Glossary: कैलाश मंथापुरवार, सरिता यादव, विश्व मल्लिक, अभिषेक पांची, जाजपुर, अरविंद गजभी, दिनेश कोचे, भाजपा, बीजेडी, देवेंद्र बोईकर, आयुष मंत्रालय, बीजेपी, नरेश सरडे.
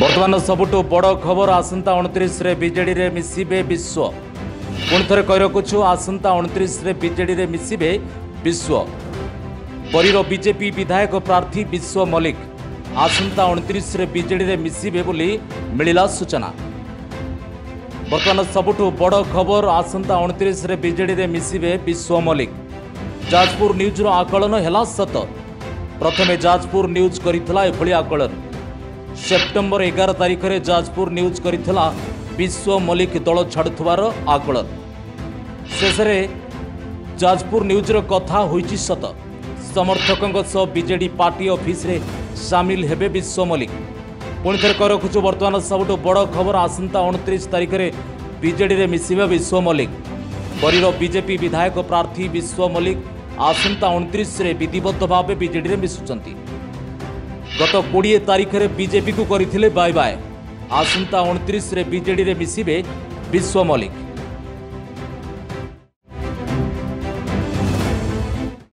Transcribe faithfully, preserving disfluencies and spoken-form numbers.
बर्तमान सबुठू बड़ खबर आसंता उनतीस रे बीजेडी रे मिसिबे विश्व। पुणी थे कही रखुछु आसंता उनतीस रे बीजेडी रे मिसिबे विश्व। बरीरो बीजेपी विधायक प्रार्थी विश्व मल्लिक आसंता उनतीस रे बीजेडी रे मिसिबे बोली मिलिला सूचना। बर्तमान सबुठू बड़ खबर आसंता उनतीस रे बीजेडी रे मिसिबे विश्व मल्लिक। जाजपुर न्यूज रो आकलन हेला सत। प्रथमे जाजपुर न्यूज करितला एभली आकलन। सेप्टेम्बर एगार तारीख रे जाजपुर न्यूज करितला विश्व मल्लिक दल छाड़ुथवार आकलन। शेषरे जाजपुर न्यूज रो कथा होईची सत। समर्थकंक सह बीजेडी पार्टी ऑफिस रे शामिल हेबे विश्व मल्लिक। पुणी थे कही रखुछु बर्तमान सबुठू बड़ खबर आसंता उनतीस तारीख रे बीजेडी रे मिसिबे विश्व मल्लिक। बरीरो बीजेपी विधायक प्रार्थी विश्व मल्लिक आसंता उनतीस रे विधिबद्ध भावे बीजेडी रे मिसुचंती। गत बीस तारीख रे बीजेपी को करथिले बाय बाय। आसंता उनतीस रे बीजेडी रे मिसिबे विश्व मल्लिक।